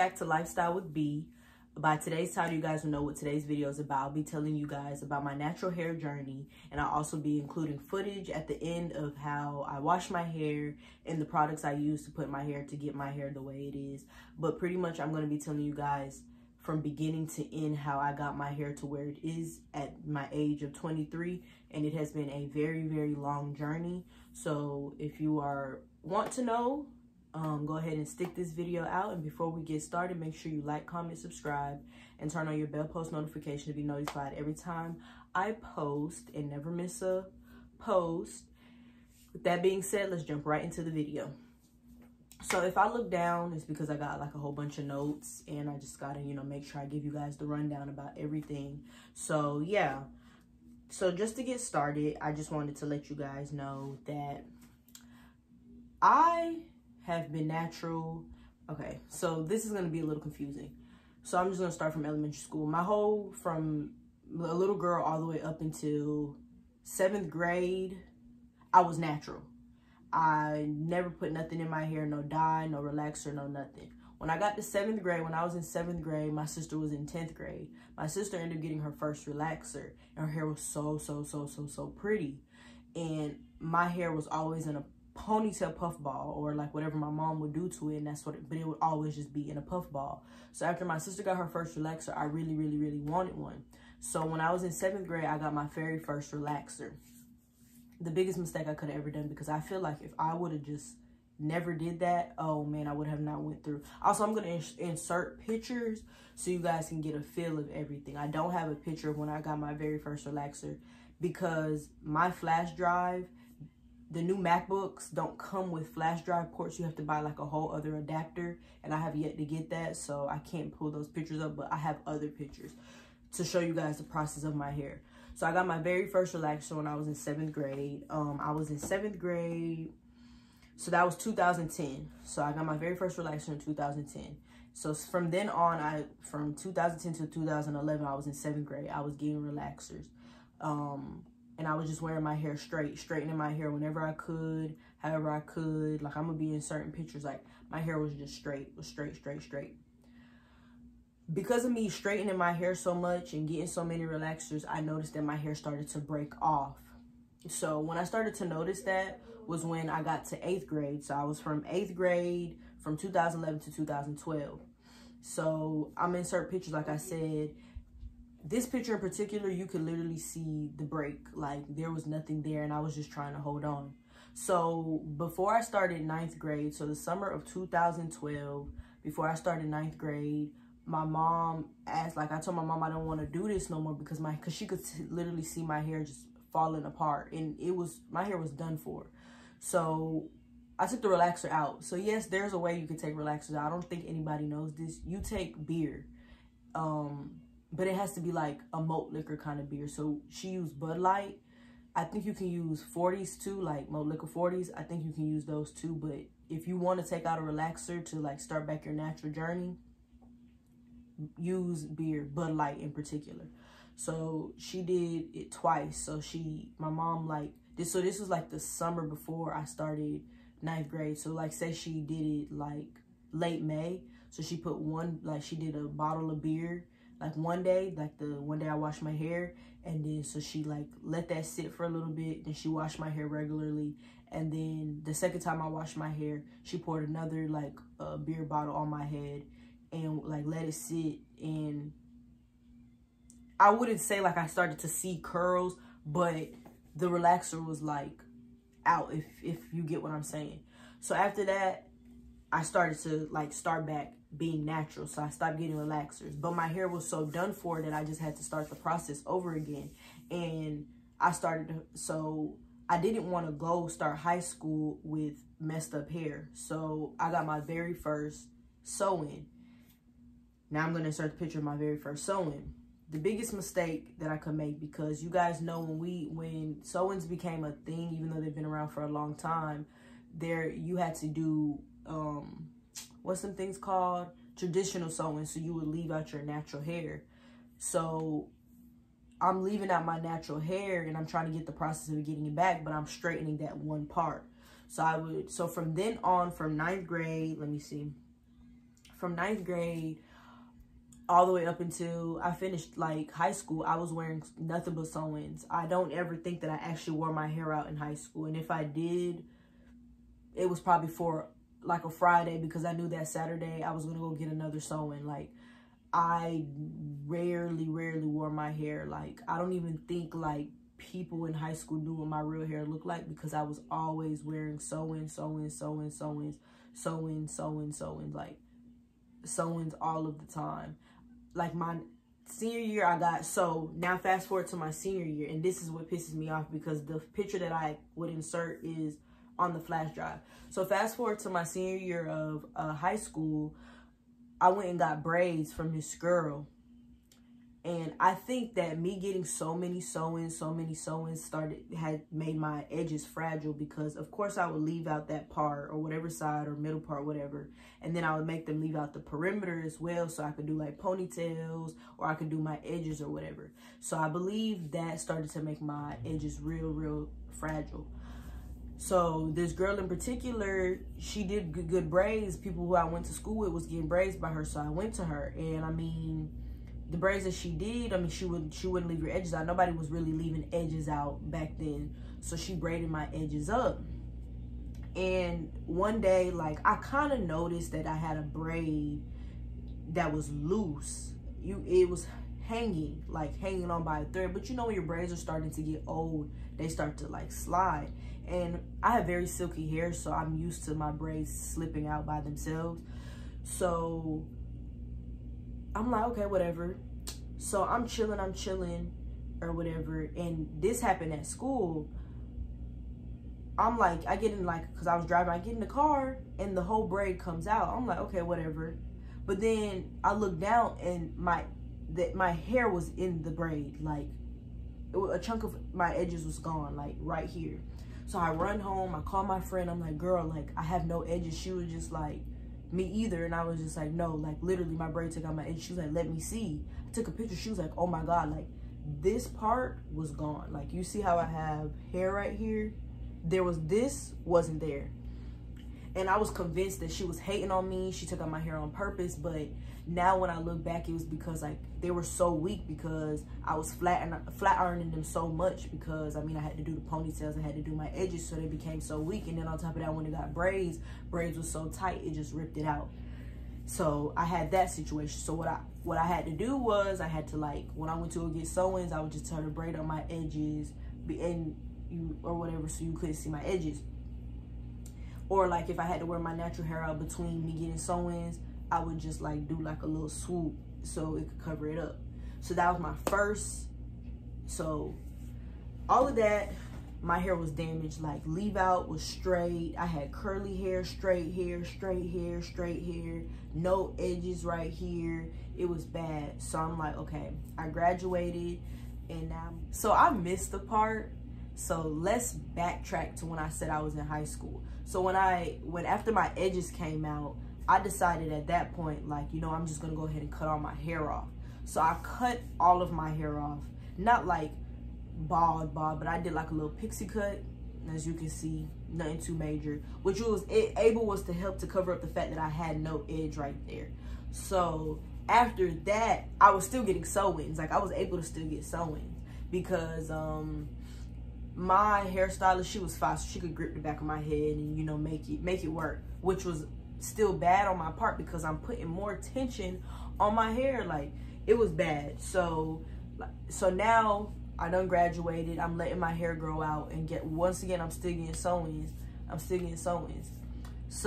back to Lifestyle with B. By today's title, you guys will know what today's video is about. I'll be telling you guys about my natural hair journey, and I'll also be including footage at the end of how I wash my hair and the products I use to put in my hair to get my hair the way it is. But pretty much I'm going to be telling you guys from beginning to end how I got my hair to where it is at my age of 23, and it has been a very, very long journey. So if you want to know, go ahead and stick this video out. And before we get started, make sure you like, comment, subscribe, and turn on your bell post notification to be notified every time I post and never miss a post. With that being said, let's jump right into the video. So if I look down, it's because I got like a whole bunch of notes, and I just gotta, you know, make sure I give you guys the rundown about everything. So yeah, so just to get started, I just wanted to let you guys know that I have been natural. Okay, so this is going to be a little confusing, so I'm just going to start from elementary school. From a little girl all the way up until 7th grade, I was natural. I never put nothing in my hair, no dye, no relaxer, no nothing. When I got to 7th grade, when I was in 7th grade, my sister was in 10th grade. My sister ended up getting her first relaxer, and her hair was so pretty, and my hair was always in a ponytail puffball, or like whatever my mom would do to it, and that's what it, but it would always just be in a puffball. So after my sister got her first relaxer, I really wanted one. So when I was in 7th grade, I got my very first relaxer. The biggest mistake I could have ever done, because I feel like if I would have just never did that, oh man, I would have not went through. Also, I'm going to insert pictures so you guys can get a feel of everything. I don't have a picture of when I got my very first relaxer, because my flash drive, the new MacBooks don't come with flash drive ports. You have to buy like a whole other adapter, and I have yet to get that, so I can't pull those pictures up, but I have other pictures to show you guys the process of my hair. So I got my very first relaxer when I was in 7th grade. I was in 7th grade, so that was 2010. So I got my very first relaxer in 2010. So from then on, from 2010 to 2011, I was in 7th grade. I was getting relaxers. And I was just wearing my hair straight, straightening my hair whenever I could, however I could. Like, I'm going to be in certain pictures. Like, my hair was just straight, straight. Because of me straightening my hair so much and getting so many relaxers, I noticed that my hair started to break off. So when I started to notice that was when I got to 8th grade. So I was from 8th grade from 2011 to 2012. So I'm going to insert pictures, like I said. This picture in particular, you could literally see the break. Like, there was nothing there, and I was just trying to hold on. So before I started 9th grade, so the summer of 2012, before I started 9th grade, my mom asked, like, I told my mom I don't want to do this no more, because she could literally see my hair just falling apart, and it was, my hair was done for. So I took the relaxer out. So yes, there's a way you can take relaxers out. I don't think anybody knows this. You take beer, but it has to be like a malt liquor kind of beer. So she used Bud Light. I think you can use 40s too, like malt liquor 40s. I think you can use those too. But if you want to take out a relaxer to like start back your natural journey, use beer, Bud Light in particular. So she did it twice. So my mom like this. So this was like the summer before I started 9th grade. So like, say she did it like late May. So she put she did a bottle of beer. Like one day I washed my hair, and then so she like let that sit for a little bit, then she washed my hair regularly, and then the second time I washed my hair, she poured another like beer bottle on my head and like let it sit. And I wouldn't say like I started to see curls, but the relaxer was like out, if you get what I'm saying. So after that, I started to like start back being natural. So I stopped getting relaxers, but my hair was so done for that I just had to start the process over again. And so I didn't want to go start high school with messed up hair. So I got my very first sew-in. Now I'm going to insert the picture of my very first sew-in. The biggest mistake that I could make, because you guys know when sew-ins became a thing, even though they've been around for a long time, you had to do what's some things called traditional sewing, so you would leave out your natural hair. So I'm leaving out my natural hair, and I'm trying to get the process of getting it back, but I'm straightening that one part. So from then on, from 9th grade, let me see, from 9th grade all the way up until I finished like high school, I was wearing nothing but sew-ins. I don't ever think that I actually wore my hair out in high school. And if I did, it was probably for like a Friday, because I knew that Saturday I was going to go get another sew-in. Like, I rarely wore my hair. Like, I don't even think like people in high school knew what my real hair looked like, because I was always wearing sew-ins, like sew-ins all of the time. Like my senior year, I got, so now fast forward to my senior year, and this is what pisses me off, because the picture that I would insert is on the flash drive. So fast forward to my senior year of high school, I went and got braids from this girl. And I think that me getting so many sew-ins had made my edges fragile, because of course I would leave out that part, or whatever side or middle part, whatever. And then I would make them leave out the perimeter as well, so I could do like ponytails, or I could do my edges or whatever. So I believe that started to make my edges real fragile. So this girl in particular, she did good braids. People who I went to school with was getting braids by her, so I went to her. And I mean, the braids that she did, I mean, she wouldn't leave your edges out. Nobody was really leaving edges out back then. So she braided my edges up. And one day, like, I kind of noticed that I had a braid that was loose. It was hanging, like hanging on by a thread. But you know, when your braids are starting to get old, they start to like slide. And I have very silky hair, so I'm used to my braids slipping out by themselves. So I'm like, okay, whatever. So I'm chilling or whatever. And this happened at school. I'm like, I get in, like, because I was driving, I get in the car and the whole braid comes out. I'm like, okay, whatever. But then I look down and my hair was in the braid. Like, a chunk of my edges was gone, like right here. So I run home, I call my friend. I'm like, girl, like, I have no edges. She was just like, me either. And I was just like, no, like, literally my braid took out my edge. She was like, let me see. I took a picture. She was like, oh my God, like, this part was gone. Like, you see how I have hair right here? This wasn't there. And I was convinced that she was hating on me. She took out my hair on purpose. But now when I look back, it was because, like, they were so weak, because I was flat ironing them so much, because, I mean, I had to do the ponytails, I had to do my edges, so they became so weak. And then on top of that, when it got braids was so tight, it just ripped it out. So I had that situation. So what I had to do was, I had to, like, when I went to go get sew-ins, I would just turn the braid on my edges or whatever, so you couldn't see my edges. Or like if I had to wear my natural hair out between me getting sew-ins, I would just like do like a little swoop so it could cover it up. So that was my first. So all of that, my hair was damaged. Like, leave out was straight. I had curly hair, straight hair. No edges right here. It was bad. So I'm like, okay, I graduated and now, so I missed the part. So let's backtrack to when I said I was in high school. So when after my edges came out, I decided at that point, like, you know, I'm just gonna go ahead and cut all my hair off. So I cut all of my hair off. Not like bald, but I did like a little pixie cut. As you can see, nothing too major. Which was able was to help to cover up the fact that I had no edge right there. So after that, I was still getting sew-ins. Like, I was able to still get sew-ins because my hairstylist, she was fast, so she could grip the back of my head and, you know, make it work, which was still bad on my part because I'm putting more tension on my hair. Like, it was bad. So now I done graduated, I'm letting my hair grow out and I'm still getting sew-ins.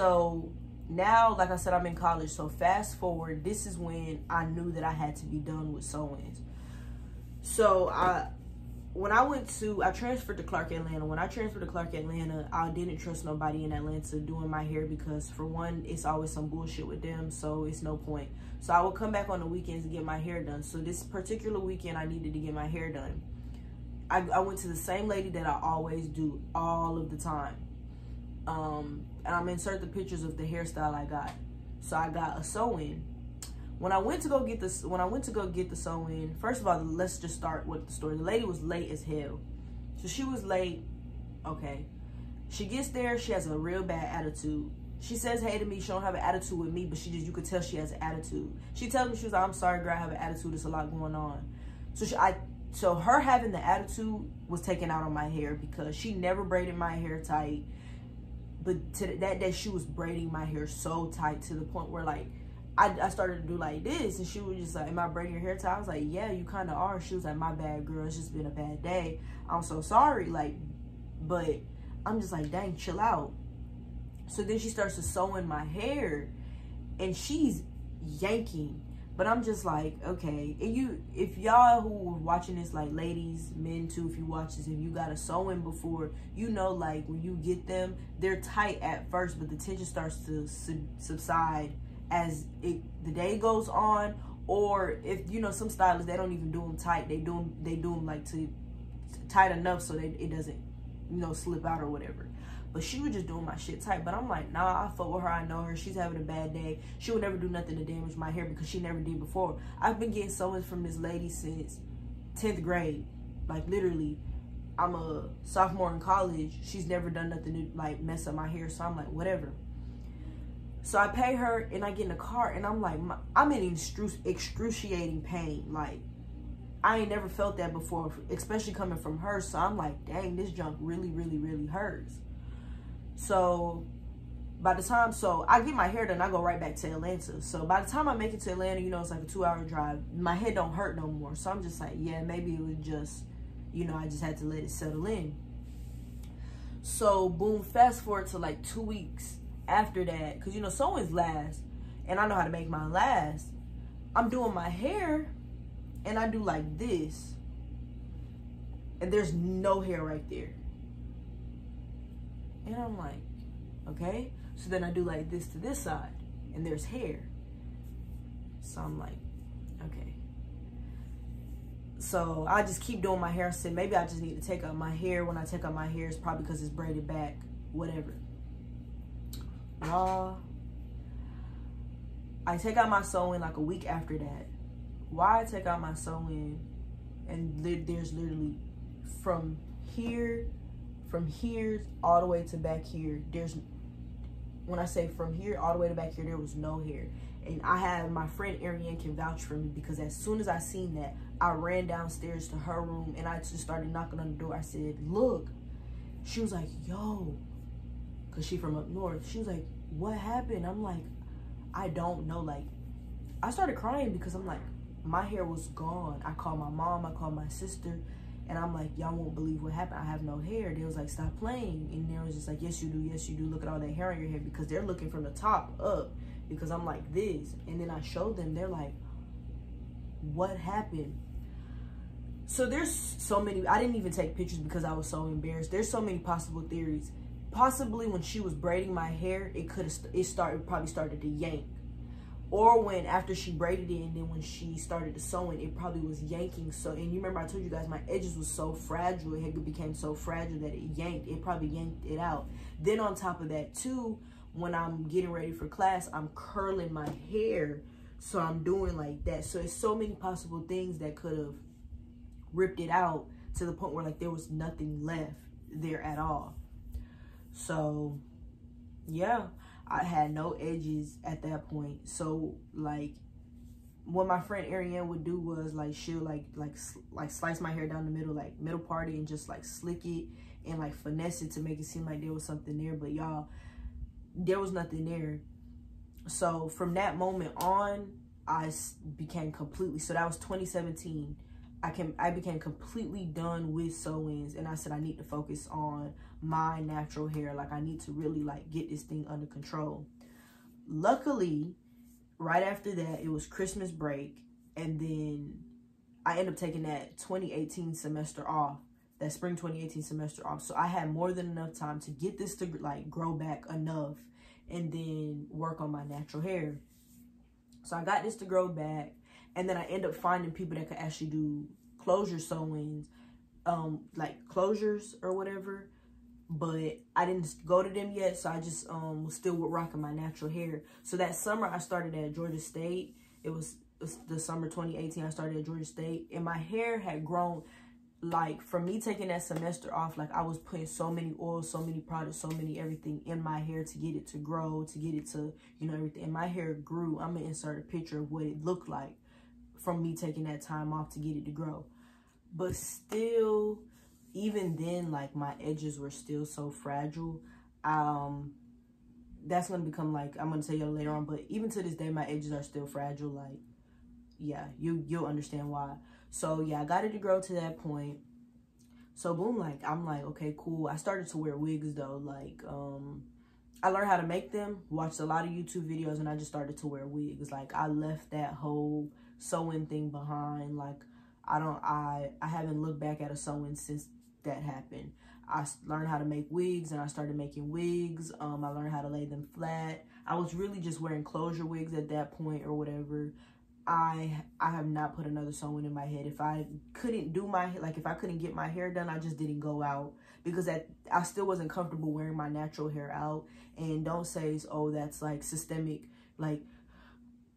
So now, like I said, I'm in college. So fast forward, this is when I knew that I had to be done with sew-ins. So I transferred to Clark Atlanta. When I transferred to Clark Atlanta, I didn't trust nobody in Atlanta doing my hair because, for one, it's always some bullshit with them, so it's no point. So I would come back on the weekends and get my hair done. So this particular weekend, I needed to get my hair done. I went to the same lady that I always do all of the time. And I'm gonna insert the pictures of the hairstyle I got. So I got a sew-in. When I went to go get the sew-in, first of all, let's just start with the story. The lady was late as hell. So she was late. Okay. She gets there. She has a real bad attitude. She says hey to me. She don't have an attitude with me, but she just, you could tell she has an attitude. She tells me, she was like, I'm sorry, girl, I have an attitude. It's a lot going on. So so her having the attitude was taken out on my hair because she never braided my hair tight. But to that day, she was braiding my hair so tight to the point where, like, I started to do like this, and she was just like, am I braiding your hair tight? I was like, yeah, you kind of are. She was like, my bad, girl. It's just been a bad day. I'm so sorry. Like, but I'm just like, dang, chill out. So then she starts to sew in my hair, and she's yanking. But I'm just like, okay. And you, if y'all who are watching this, like ladies, men too, if you watch this, if you got a sew-in before, you know, like when you get them, they're tight at first, but the tension starts to subside as the day goes on. Or if, you know, some stylists, they don't even do them tight. They do them like to tight enough so that it doesn't, you know, slip out or whatever. But she was just doing my shit tight. But I'm like, nah, I fuck with her. I know her. She's having a bad day. She would never do nothing to damage my hair because she never did before. I've been getting sew-ins from this lady since 10th grade. Like, literally, I'm a sophomore in college. She's never done nothing to, like, mess up my hair. So I'm like, whatever. So I pay her, and I get in the car, and I'm like, I'm in excruciating pain. Like, I ain't never felt that before, especially coming from her. So I'm like, dang, this junk really, really, really hurts. So by the time, so I get my hair done, I go right back to Atlanta. So by the time I make it to Atlanta, you know, it's like a 2-hour drive. My head don't hurt no more. So I'm just like, yeah, maybe it was just, you know, I just had to let it settle in. So boom, fast forward to like 2 weeks after that, because, you know, sewings last, and I know how to make mine last. I'm doing my hair, and I do like this, and there's no hair right there. And I'm like, okay. So then I do like this to this side, and there's hair. So I'm like, okay. So I just keep doing my hair. I said, maybe I just need to take out my hair. When I take out my hair, it's probably because it's braided back, whatever. I take out my sew-in like a week after that. Why I take out my sew-in, and there's literally from here all the way to back here, there's, when I say from here all the way to back here, there was no hair. And I had, my friend Ariane can vouch for me, because as soon as I seen that, I ran downstairs to her room, and I just started knocking on the door. I said, look. She was like, yo, because she from up north. She was like, what happened? I'm like, I don't know. Like, I started crying because I'm like, my hair was gone. I called my mom, I called my sister, and I'm like, y'all won't believe what happened. I have no hair. They was like, stop playing. And they was just like, yes, you do. Yes, you do. Look at all that hair on your head. Because they're looking from the top up. Because I'm like this. And then I showed them. They're like, what happened? So there's so many. I didn't even take pictures because I was so embarrassed. There's so many possible theories. Possibly when she was braiding my hair, it probably started to yank. Or when, after she braided it, and then when she started to sewing, it probably was yanking. So, and you remember I told you guys my edges was so fragile. It had became so fragile that it yanked. It probably yanked it out. Then on top of that too, when I'm getting ready for class, I'm curling my hair. So I'm doing like that. So it's so many possible things that could have ripped it out to the point where, like, there was nothing left there at all. So, yeah. I had no edges at that point. So, like, what my friend Ariane would do was, like, she'll, like slice my hair down the middle, like, middle party, and just, like, slick it and, like, finesse it to make it seem like there was something there. But, y'all, there was nothing there. So, from that moment on, I became completely, so that was 2017. I became completely done with sew-ins, and I said I need to focus on my natural hair. Like, I need to really, like, get this thing under control. Luckily, right after that, it was Christmas break, and then I ended up taking that 2018 semester off, that spring 2018 semester off. So I had more than enough time to get this to, like, grow back enough and then work on my natural hair. So I got this to grow back. And then I end up finding people that could actually do closure sewings, like closures or whatever. But I didn't go to them yet, so I just was still rocking my natural hair. So that summer, I started at Georgia State. It was the summer 2018. I started at Georgia State, and my hair had grown. like from me taking that semester off, like I was putting so many oils, so many products, so many everything in my hair to get it to grow, to get it to, you know, everything. And my hair grew. I'm gonna insert a picture of what it looked like from me taking that time off to get it to grow. But still, even then, like my edges were still so fragile. That's gonna become like, I'm gonna tell you later on, but even to this day, my edges are still fragile. Like, yeah, you'll understand why. So yeah, I got it to grow to that point. So boom, like I'm like, okay, cool. I started to wear wigs though. Like, I learned how to make them, watched a lot of YouTube videos, and I just started to wear wigs. Like I left that whole sewing thing behind. Like I haven't looked back at a sewing since that happened. I learned how to make wigs and I started making wigs. I learned how to lay them flat. I was really just wearing closure wigs at that point or whatever. I have not put another sewing in my head. If I couldn't do my, like if I couldn't get my hair done, I just didn't go out because I still wasn't comfortable wearing my natural hair out. And don't say, oh, that's like systemic, like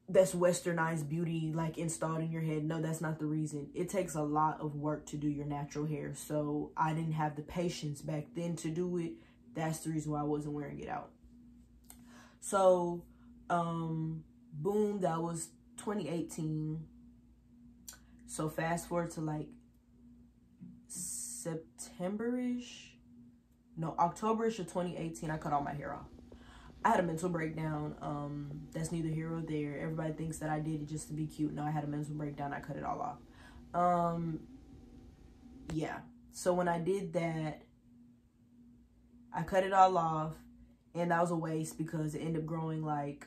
that's westernized beauty, like installed in your head. No, that's not the reason. It takes a lot of work to do your natural hair. So I didn't have the patience back then to do it. That's the reason why I wasn't wearing it out. So, boom, that was 2018. So fast forward to like Octoberish of 2018, I cut all my hair off. I had a mental breakdown. That's neither here nor there. Everybody thinks that I did it just to be cute. No, I had a mental breakdown. I cut it all off. Yeah. So when I did that, I cut it all off, and that was a waste because it ended up growing like.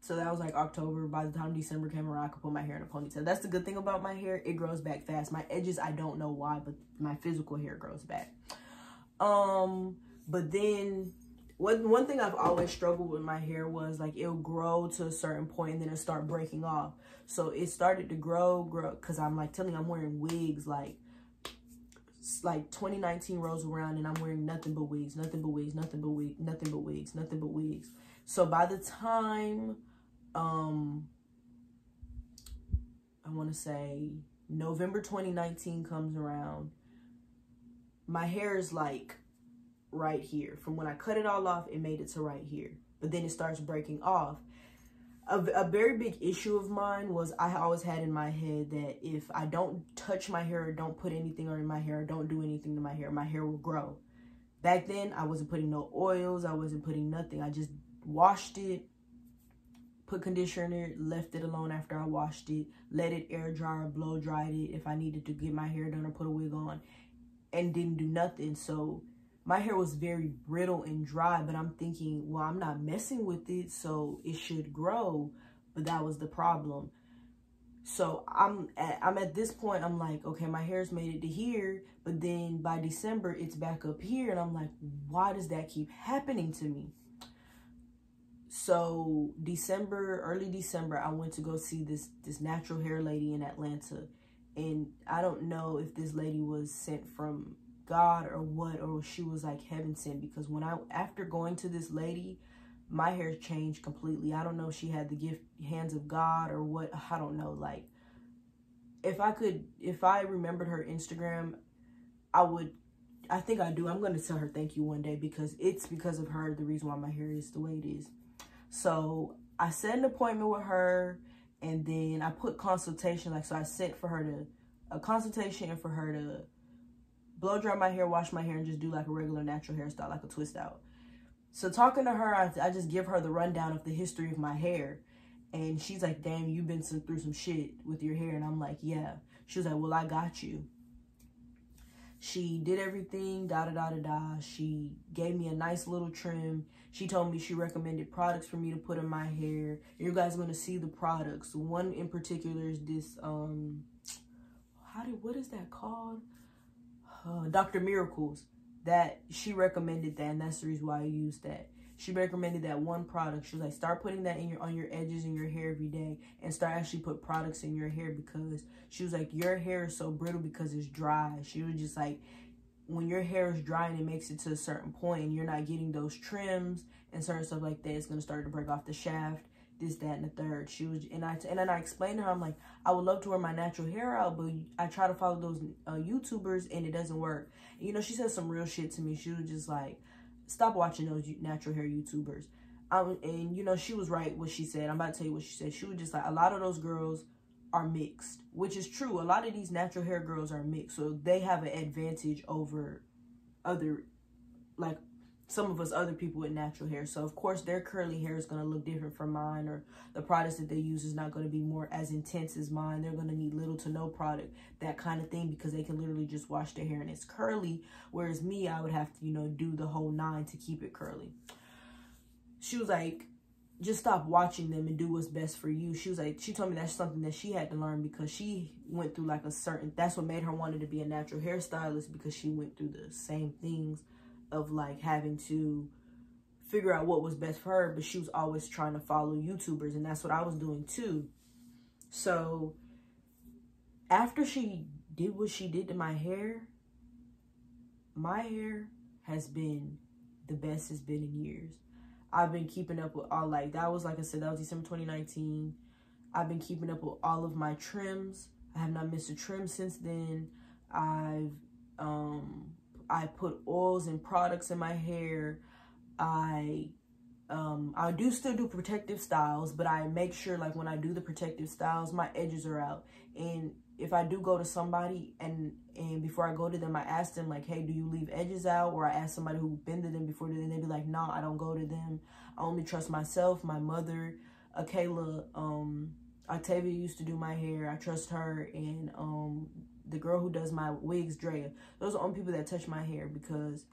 So that was like October. By the time December came around, I could put my hair in a ponytail. That's the good thing about my hair. It grows back fast. My edges, I don't know why, but my physical hair grows back. But then one thing I've always struggled with my hair was like it'll grow to a certain point and then it'll start breaking off. So it started to grow, because I'm like telling you, I'm wearing wigs. Like 2019 rolls around and I'm wearing nothing but wigs, nothing but wigs, nothing but wigs, nothing but wigs, nothing but wigs. So by the time... I want to say November 2019 comes around, my hair is like right here. From when I cut it all off, it made it to right here, but then it starts breaking off. A very big issue of mine was I always had in my head that if I don't touch my hair or don't put anything on my hair or don't do anything to my hair will grow. Back then, I wasn't putting no oils. I wasn't putting nothing. I just washed it, put conditioner, left it alone after I washed it, let it air dry or blow dried it if I needed to get my hair done or put a wig on, and didn't do nothing. So my hair was very brittle and dry, but I'm thinking, well, I'm not messing with it, so it should grow. But that was the problem. So I'm at this point, I'm like, okay, my hair's made it to here, but then by December, it's back up here. And I'm like, why does that keep happening to me? So early December, I went to go see this natural hair lady in Atlanta. And I don't know if this lady was sent from God or what, or she was like heaven sent, because after going to this lady, my hair changed completely. I don't know if she had the gift hands of God or what, I don't know. Like if I remembered her Instagram, I think I do. I'm going to tell her thank you one day, because it's because of her the reason why my hair is the way it is. So I set an appointment with her, and then I put consultation, like, so I sent for her to a consultation and for her to blow dry my hair, wash my hair, and just do like a regular natural hairstyle, like a twist out. So talking to her, I just give her the rundown of the history of my hair. And she's like, damn, you've been through some shit with your hair. And I'm like, yeah. She was like, well, I got you. She did everything, da-da-da-da-da. She gave me a nice little trim. She told me she recommended products for me to put in my hair. You guys are going to see the products. One in particular is this, what is that called? Dr. Miracles. That she recommended that, and that's the reason why I used that. She recommended that one product. She was like, start putting that on your edges in your hair every day, and start actually put products in your hair, because she was like, your hair is so brittle because it's dry. She was just like, when your hair is dry and it makes it to a certain point and you're not getting those trims and certain stuff like that, it's going to start to break off the shaft. this, that, and the third. She was, and then I explained to her, I'm like, I would love to wear my natural hair out, but I try to follow those YouTubers and it doesn't work. And, you know, she said some real shit to me. She was just like, stop watching those natural hair YouTubers. And, you know, she was right what she said. I'm about to tell you what she said. She was just like, a lot of those girls are mixed, which is true. A lot of these natural hair girls are mixed, so they have an advantage over other, like, some of us other people with natural hair. So of course their curly hair is going to look different from mine, or the products that they use is not going to be more as intense as mine. They're going to need little to no product, that kind of thing, because they can literally just wash their hair and it's curly, whereas me, I would have to, you know, do the whole nine to keep it curly. She was like, just stop watching them and do what's best for you. She was like, she told me that's something that she had to learn, because she went through like a certain, that's what made her wanted to be a natural hairstylist, because she went through the same things of like having to figure out what was best for her, but she was always trying to follow YouTubers, and that's what I was doing too. So after she did what she did to my hair has been the best it's been in years. I've been keeping up with all, like, that was, like I said, that was December 2019. I've been keeping up with all of my trims. I have not missed a trim since then. I've, I put oils and products in my hair. I do still do protective styles, but I make sure, like, when I do the protective styles, my edges are out. And if I do go to somebody and before I go to them, I ask them, like, hey, do you leave edges out? Or I ask somebody who been to them before, and they'd be like, no, I don't go to them. I only trust myself, my mother, Akayla, Octavia used to do my hair. I trust her, and the girl who does my wigs, Drea. Those are the only people that touch my hair because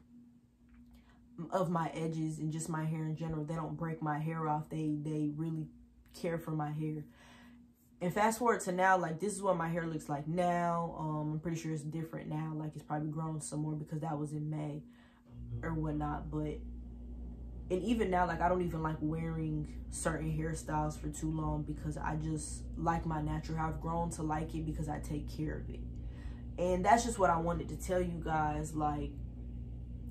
of my edges and just my hair in general. They don't break my hair off. They really care for my hair. And fast forward to now, like, this is what my hair looks like now. I'm pretty sure it's different now. Like, it's probably grown some more because that was in May or whatnot. But, and even now, like, I don't even like wearing certain hairstyles for too long because I just like my natural hair. I've grown to like it because I take care of it. And that's just what I wanted to tell you guys. Like,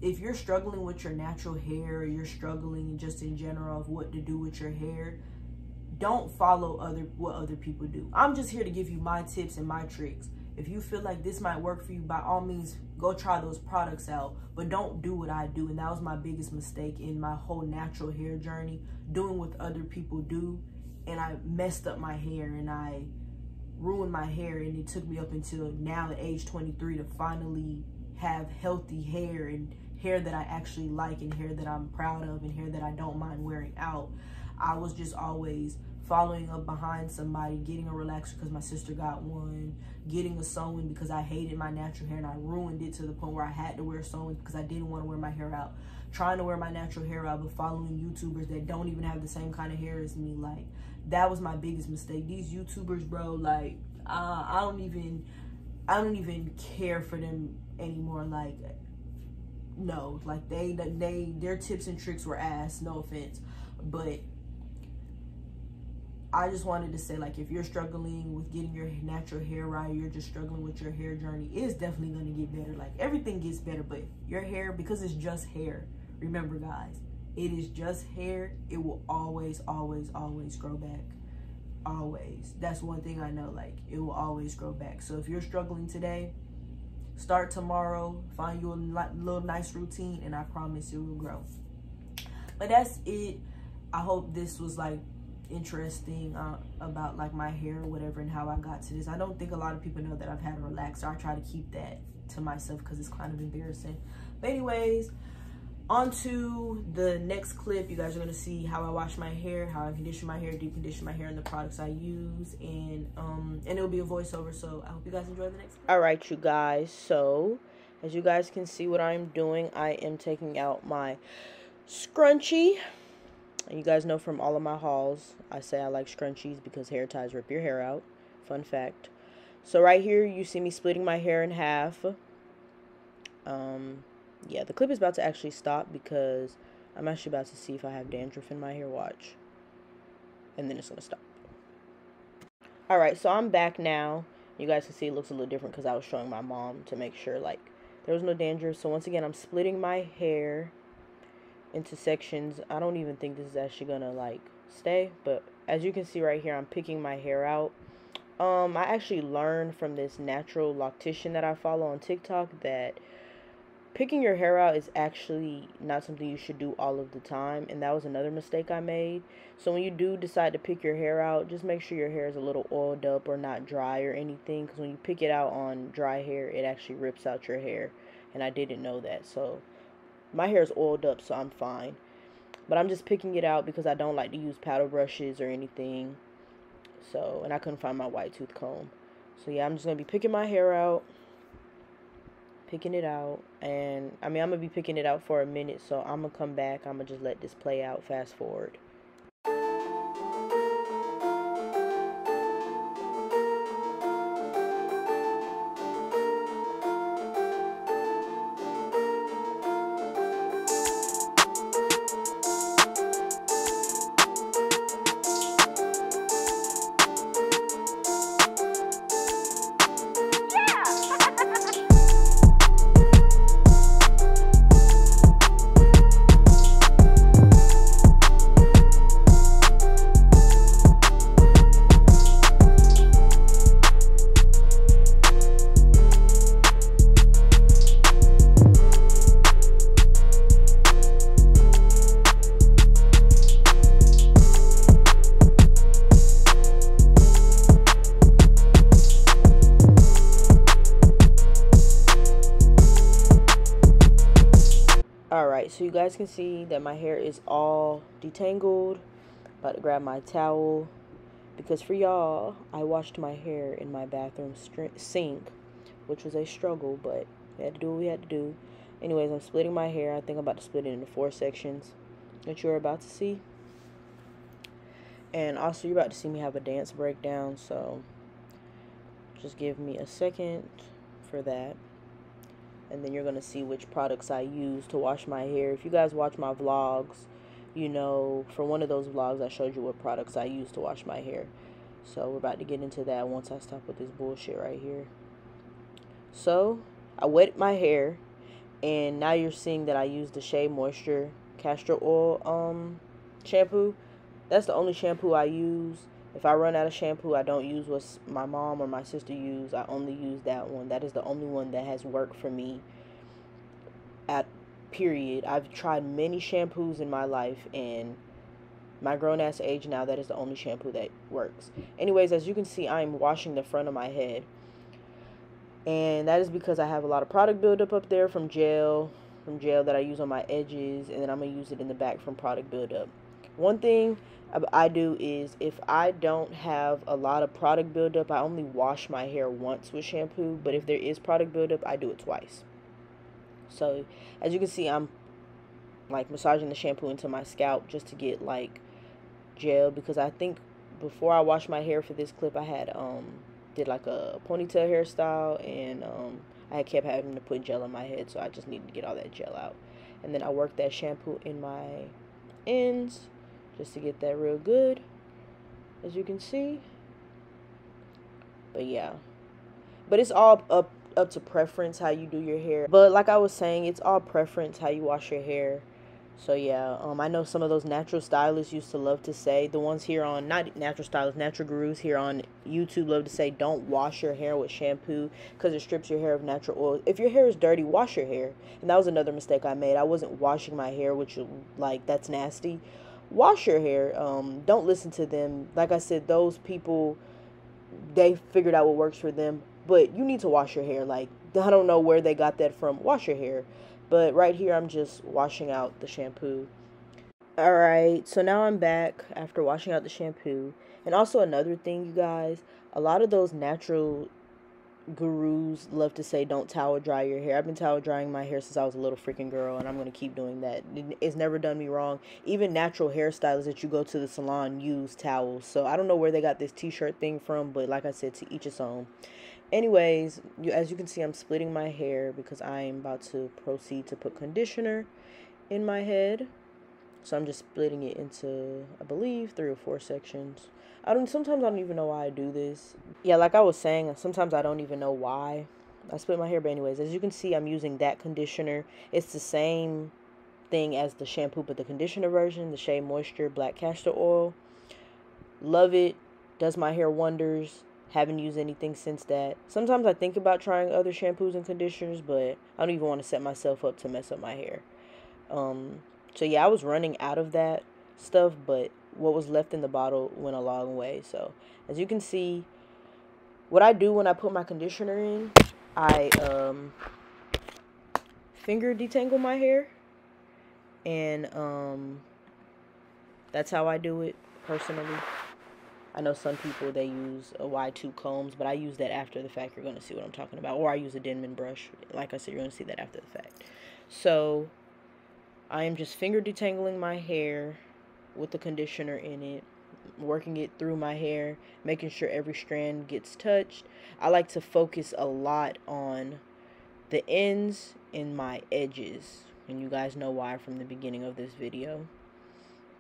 if you're struggling with your natural hair, or you're struggling just in general of what to do with your hair, don't follow what other people do. I'm just here to give you my tips and my tricks. If you feel like this might work for you, by all means, go try those products out. But don't do what I do. And that was my biggest mistake in my whole natural hair journey, doing what other people do. And I messed up my hair and I ruined my hair. And it took me up until now at age 23 to finally have healthy hair, and hair that I actually like, and hair that I'm proud of, and hair that I don't mind wearing out. I was just always following up behind somebody, getting a relaxer because my sister got one, getting a sew-in because I hated my natural hair and I ruined it to the point where I had to wear sew-in because I didn't want to wear my hair out, trying to wear my natural hair out, but following YouTubers that don't even have the same kind of hair as me. Like, that was my biggest mistake. These YouTubers, bro, like, I don't even care for them anymore. Like, no, like, their tips and tricks were ass, no offense, but I just wanted to say, like, if you're struggling with getting your natural hair right, you're just struggling with your hair journey, it's definitely going to get better. Like, everything gets better, but your hair, because it's just hair, remember, guys, it is just hair. It will always, always, always grow back. Always. That's one thing I know, like, it will always grow back. So if you're struggling today, start tomorrow, find you a little nice routine, and I promise it will grow. But that's it. I hope this was, like, interesting about, like, my hair or whatever and how I got to this. I don't think a lot of people know that I've had a relaxer. I try to keep that to myself because it's kind of embarrassing. But anyways, on to the next clip. You guys are going to see how I wash my hair, how I condition my hair, deep condition my hair, and the products I use. And it'll be a voiceover, so I hope you guys enjoy the next clip. All right, you guys. So as you guys can see what I'm doing, I am taking out my scrunchie. And you guys know from all of my hauls, I say I like scrunchies because hair ties rip your hair out. Fun fact. So right here, you see me splitting my hair in half. Yeah, the clip is about to actually stop because I'm actually about to see if I have dandruff in my hair. Watch. And then it's going to stop. Alright, so I'm back now. You guys can see it looks a little different because I was showing my mom to make sure, like, there was no dandruff. So once again, I'm splitting my hair into sections. I don't even think this is actually gonna, like, stay, but as you can see right here, I'm picking my hair out. I actually learned from this natural loctician that I follow on TikTok that picking your hair out is actually not something you should do all of the time, and that was another mistake I made. So when you do decide to pick your hair out, just make sure your hair is a little oiled up or not dry or anything, because when you pick it out on dry hair, it actually rips out your hair, and I didn't know that. So my hair is oiled up, so I'm fine, but I'm just picking it out because I don't like to use paddle brushes or anything. So, and I couldn't find my white tooth comb, so yeah, I'm just gonna be picking my hair out, picking it out, and I mean, I'm gonna be picking it out for a minute, so I'm gonna come back, I'm gonna just let this play out, fast forward. So you guys can see that my hair is all detangled. About to grab my towel, because for y'all, I washed my hair in my bathroom sink, which was a struggle, but we had to do what we had to do. Anyways, I'm splitting my hair. I think I'm about to split it into 4 sections that you're about to see. And also, you're about to see me have a dance breakdown, so just give me a second for that. And then you're going to see which products I use to wash my hair. If you guys watch my vlogs, you know, for one of those vlogs, I showed you what products I use to wash my hair. So we're about to get into that once I stop with this bullshit right here. So I wet my hair, and now you're seeing that I use the Shea Moisture Castor Oil shampoo. That's the only shampoo I use. If I run out of shampoo, I don't use what my mom or my sister use. I only use that one. That is the only one that has worked for me. Period. I've tried many shampoos in my life, and my grown-ass age now, that is the only shampoo that works. Anyways, as you can see, I'm washing the front of my head. And that is because I have a lot of product buildup up there from gel. From gel that I use on my edges, and then I'm going to use it in the back from product buildup. One thing I do is, if I don't have a lot of product buildup, I only wash my hair once with shampoo, but if there is product buildup, I do it twice. So as you can see, I'm like massaging the shampoo into my scalp just to get like gel, because I think before I washed my hair for this clip, I had did like a ponytail hairstyle, and I kept having to put gel in my head, so I just needed to get all that gel out. And then I worked that shampoo in my ends just to get that real good, as you can see. But yeah, but it's all up to preference how you do your hair. But like I was saying, it's all preference how you wash your hair. So yeah, I know some of those natural stylists used to love to say, the ones here on, not natural stylists, natural gurus here on YouTube love to say, don't wash your hair with shampoo because it strips your hair of natural oil. If your hair is dirty, wash your hair. And that was another mistake I made. I wasn't washing my hair, which, like, that's nasty. Wash your hair. Don't listen to them. Like I said, those people, they figured out what works for them, but you need to wash your hair. Like, I don't know where they got that from. Wash your hair. But right here, I'm just washing out the shampoo. All right, so now I'm back after washing out the shampoo. And also another thing, you guys, a lot of those natural gurus love to say, don't towel dry your hair. I've been towel drying my hair since I was a little freaking girl, and I'm going to keep doing that. It's never done me wrong. Even natural hairstylists that you go to the salon use towels. So I don't know where they got this t-shirt thing from, but like I said, to each his own. Anyways, as you can see, I'm splitting my hair because I'm about to proceed to put conditioner in my head. So I'm just splitting it into, I believe, 3 or 4 sections. Sometimes I don't even know why I do this. Yeah, like I was saying, sometimes I don't even know why I split my hair. But anyways, as you can see, I'm using that conditioner. It's the same thing as the shampoo, but the conditioner version, the Shea Moisture Black Castor Oil. Love it. Does my hair wonders. Haven't used anything since that. Sometimes I think about trying other shampoos and conditioners, but I don't even want to set myself up to mess up my hair. So yeah, I was running out of that stuff, but what was left in the bottle went a long way. So as you can see, what I do when I put my conditioner in, I finger detangle my hair, and that's how I do it personally. I know some people, they use a Y2 combs, but I use that after the fact. You're going to see what I'm talking about. Or I use a Denman brush. Like I said, you're going to see that after the fact. So I am just finger detangling my hair with the conditioner in it, working it through my hair, making sure every strand gets touched. I like to focus a lot on the ends and my edges. And you guys know why from the beginning of this video.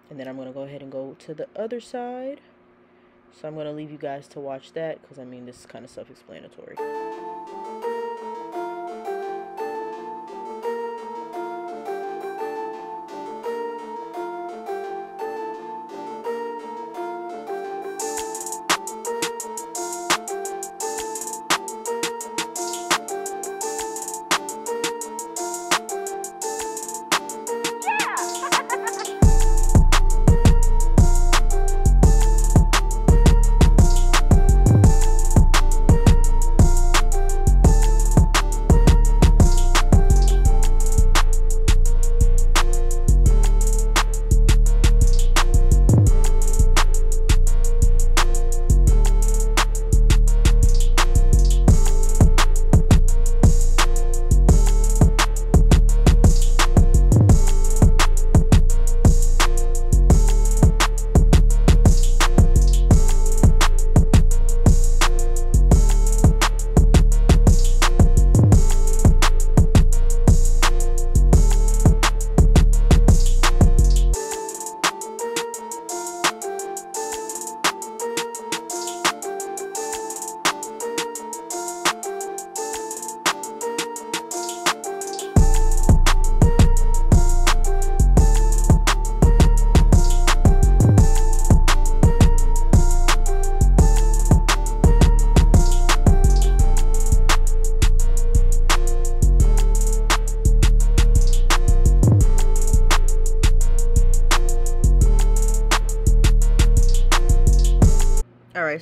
And then I'm going to go ahead and go to the other side. So I'm going to leave you guys to watch that because, I mean, this is kind of self-explanatory.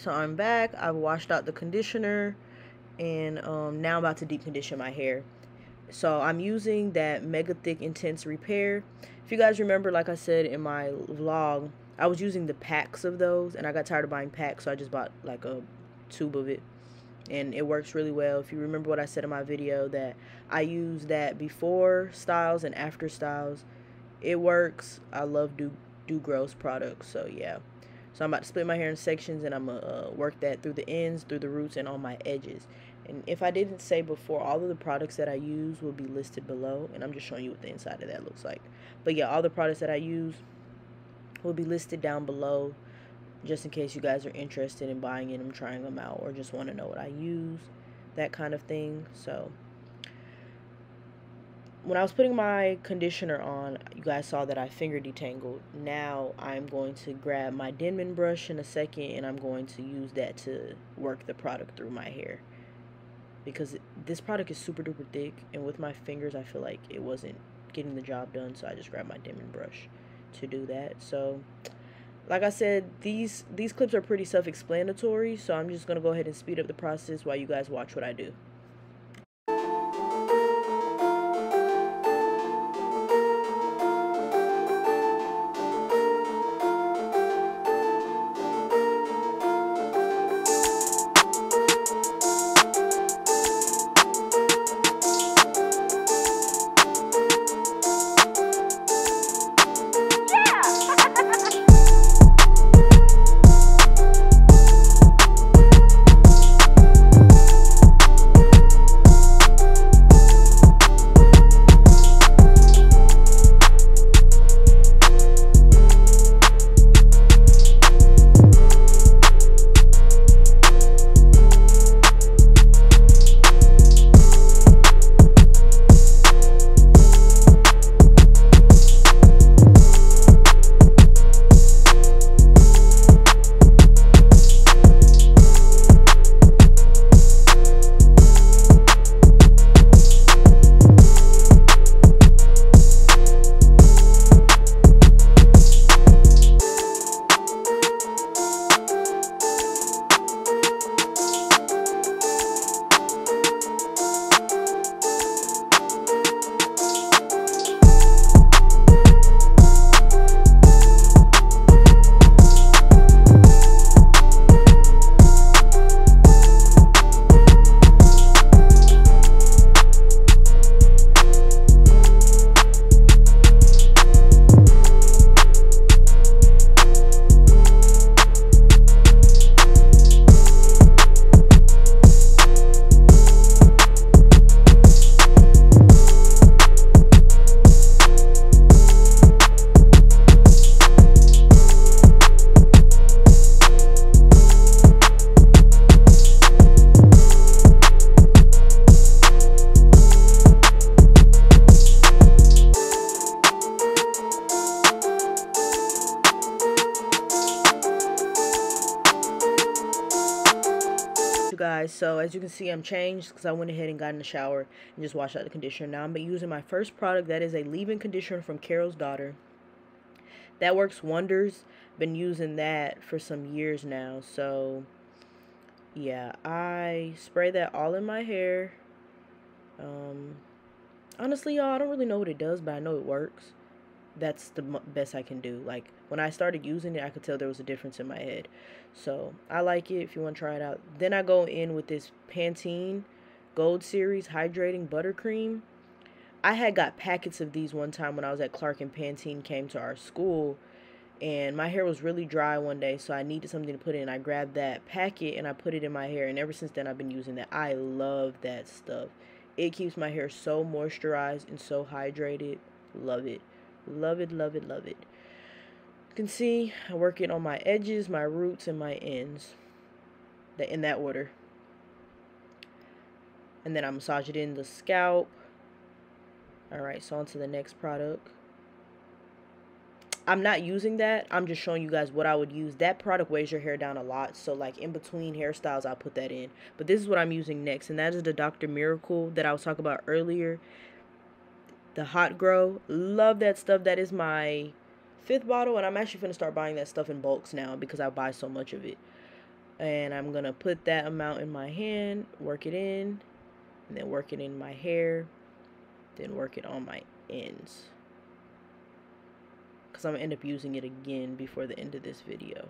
So I'm back. I've washed out the conditioner, and now I'm about to deep condition my hair. So I'm using that Mega Thick Intense Repair. If you guys remember, like I said in my vlog, I was using the packs of those, and I got tired of buying packs, so I just bought like a tube of it, and it works really well. If you remember what I said in my video, that I use that before styles and after styles, it works. I love Doo Gro's products, so yeah. So I'm about to split my hair in sections, and I'm going to work that through the ends, through the roots, and on my edges. And if I didn't say before, all of the products that I use will be listed below, and I'm just showing you what the inside of that looks like. But yeah, all the products that I use will be listed down below, just in case you guys are interested in buying them, trying them out, or just want to know what I use, that kind of thing. So when I was putting my conditioner on, you guys saw that I finger detangled. Now I'm going to grab my Denman brush in a second, and I'm going to use that to work the product through my hair, because this product is super duper thick, and with my fingers I feel like it wasn't getting the job done, so I just grabbed my Denman brush to do that. So like I said, these clips are pretty self-explanatory, so I'm just going to go ahead and speed up the process while you guys watch what I do. So as you can see, I'm changed because I went ahead and got in the shower and just washed out the conditioner. Now I'm using my first product. That is a leave-in conditioner from Carol's Daughter. That works wonders. Been using that for some years now. So yeah, I spray that all in my hair. Honestly, y'all, I don't really know what it does, but I know it works. That's the best I can do. Like, when I started using it, I could tell there was a difference in my head. So I like it. If you want to try it out. Then I go in with this Pantene Gold Series Hydrating Butter Cream. I had got packets of these one time when I was at Clark, and Pantene came to our school, and my hair was really dry one day, so I needed something to put in. I grabbed that packet and I put it in my hair, and ever since then I've been using that. I love that stuff. It keeps my hair so moisturized and so hydrated. Love it. Love it, love it, love it. You can see I work it on my edges, my roots, and my ends. In that order. And then I massage it in the scalp. Alright, so on to the next product. I'm not using that. I'm just showing you guys what I would use. That product weighs your hair down a lot. So, like, in between hairstyles, I'll put that in. But this is what I'm using next. And that is the Dr. Miracle that I was talking about earlier. The Hot Gro. Love that stuff. That is my 5th bottle. And I'm actually going to start buying that stuff in bulks now because I buy so much of it. And I'm going to put that amount in my hand, work it in, and then work it in my hair, then work it on my ends. Because I'm going to end up using it again before the end of this video.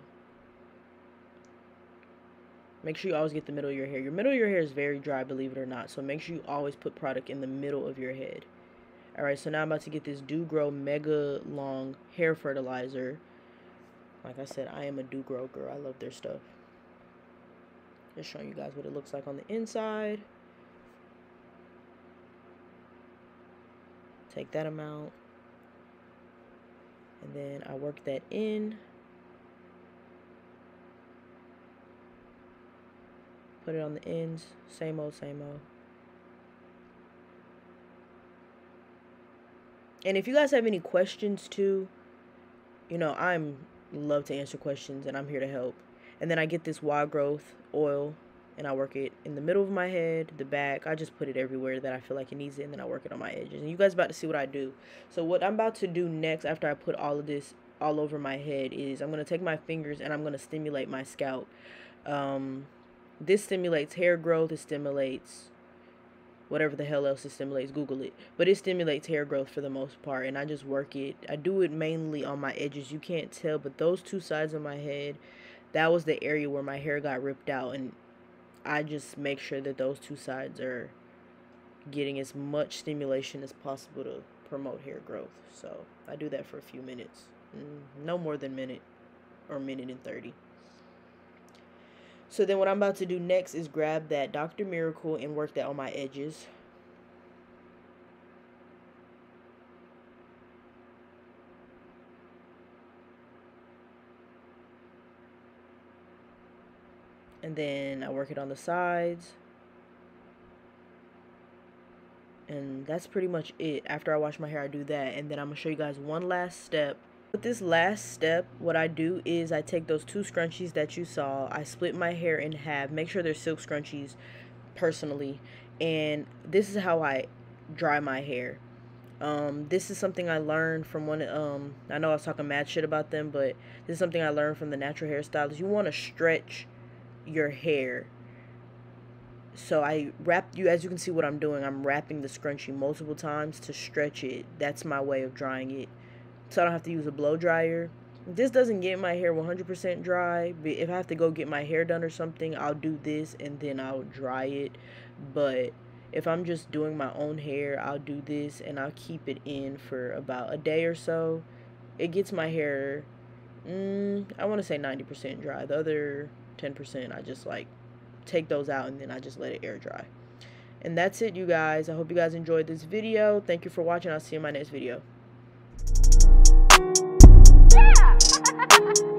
Make sure you always get the middle of your hair. Your middle of your hair is very dry, believe it or not. So make sure you always put product in the middle of your head. Alright, so now I'm about to get this Doo Gro Mega Long Hair Vitalizer. Like I said, I am a Doo Gro girl. I love their stuff. Just showing you guys what it looks like on the inside. Take that amount. And then I work that in. Put it on the ends. Same old, same old. And if you guys have any questions too, you know, I'm love to answer questions and I'm here to help. And then I get this Wild Growth oil and I work it in the middle of my head, the back. I just put it everywhere that I feel like it needs it, and then I work it on my edges. And you guys about to see what I do. So what I'm about to do next after I put all of this all over my head is I'm going to take my fingers and I'm going to stimulate my scalp. This stimulates hair growth. It stimulates whatever the hell else it stimulates, Google it. But it stimulates hair growth for the most part, and I just work it. I do it mainly on my edges. You can't tell, but those two sides of my head, that was the area where my hair got ripped out, and I just make sure that those two sides are getting as much stimulation as possible to promote hair growth. So I do that for a few minutes, no more than minute or minute and 30. So then what I'm about to do next is grab that Dr. Miracle and work that on my edges. And then I work it on the sides. And that's pretty much it. After I wash my hair, I do that. And then I'm going to show you guys one last step. With this last step, what I do is I take those two scrunchies that you saw, I split my hair in half, make sure they're silk scrunchies personally, and this is how I dry my hair. This is something I learned from one, I know I was talking mad shit about them, but this is something I learned from the natural hairstylist. You want to stretch your hair. So I wrap, you as you can see what I'm doing, I'm wrapping the scrunchie multiple times to stretch it. That's my way of drying it. So I don't have to use a blow dryer. This doesn't get my hair 100% dry. But if I have to go get my hair done or something, I'll do this and then I'll dry it. But if I'm just doing my own hair, I'll do this and I'll keep it in for about a day or so. It gets my hair, I want to say 90% dry. The other 10%, I just like take those out and then I just let it air dry. And that's it, you guys. I hope you guys enjoyed this video. Thank you for watching. I'll see you in my next video. Ha ha ha.